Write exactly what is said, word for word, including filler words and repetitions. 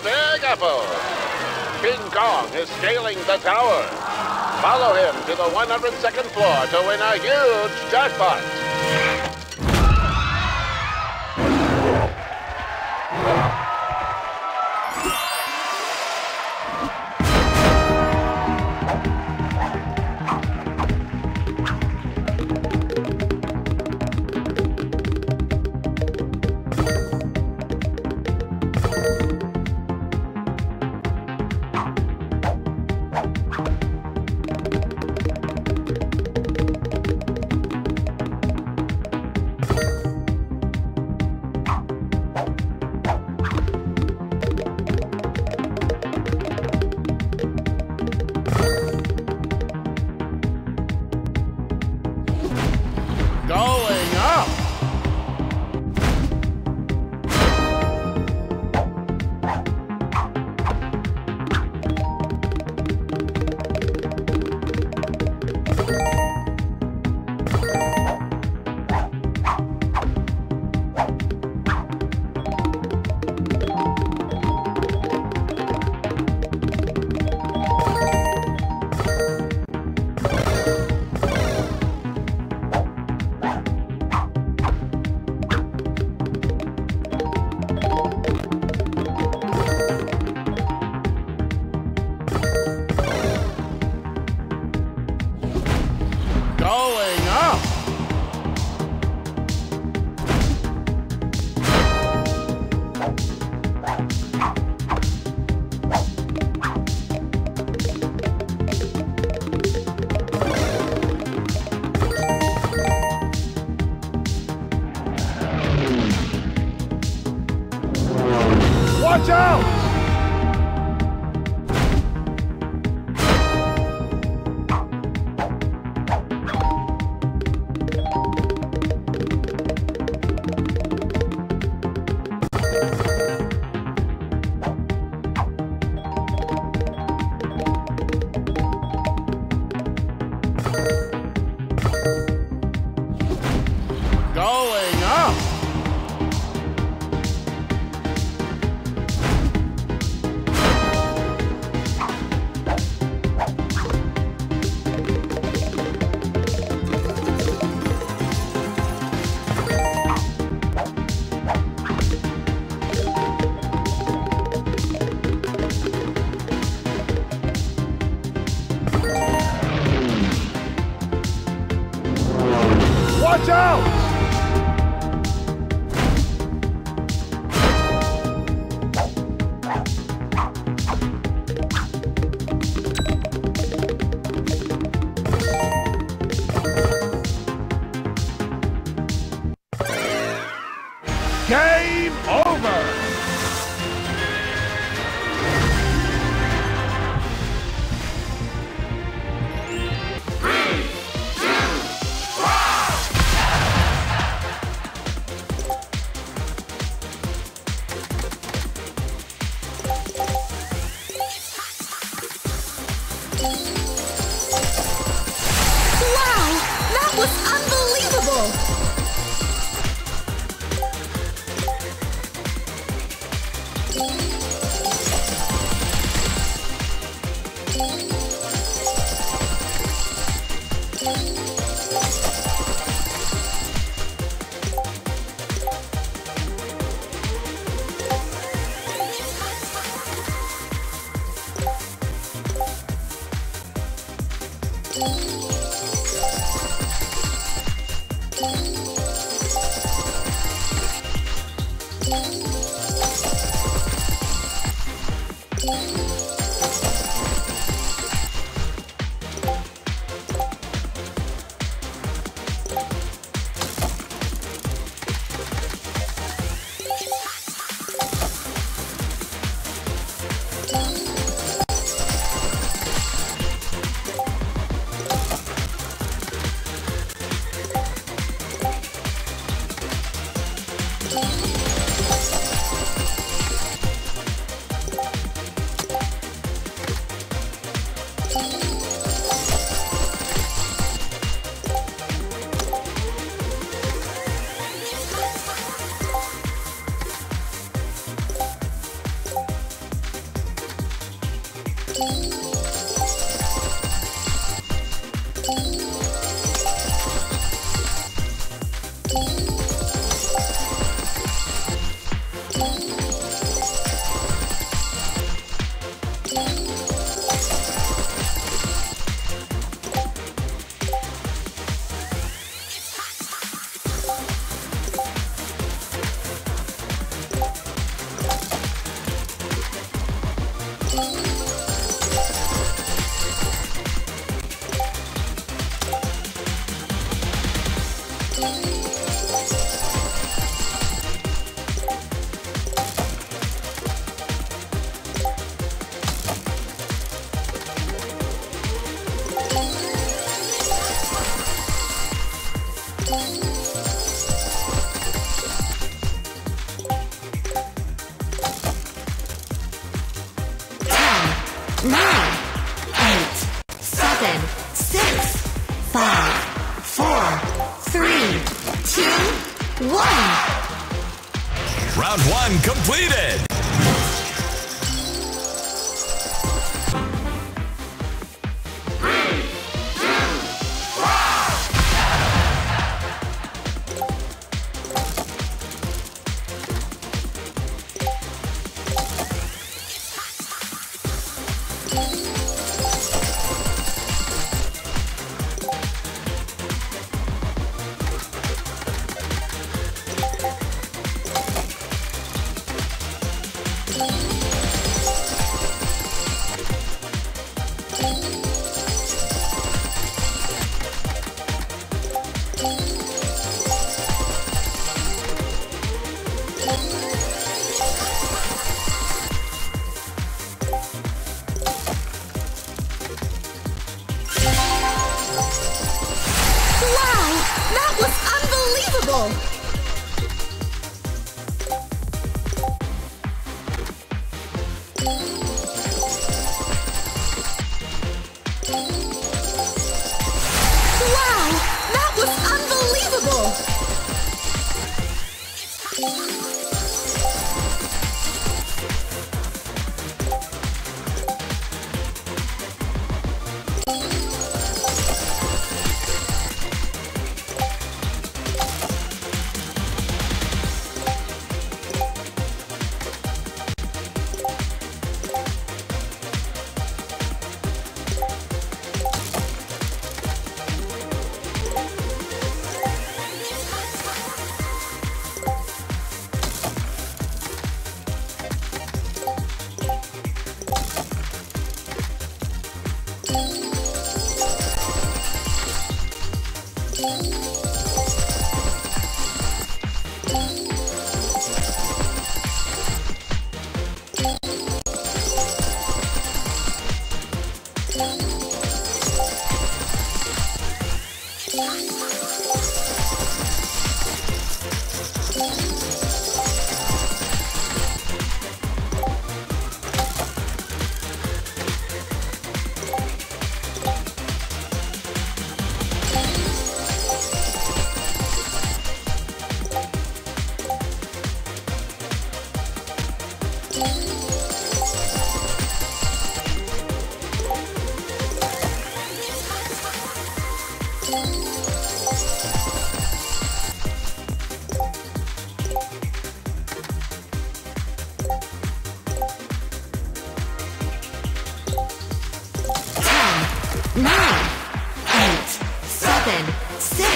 the Big Apple. King Kong is scaling the tower. Follow him to the one hundred second floor to win a huge jackpot. Watch out! Watch out! Game over! Nine, eight, seven, six.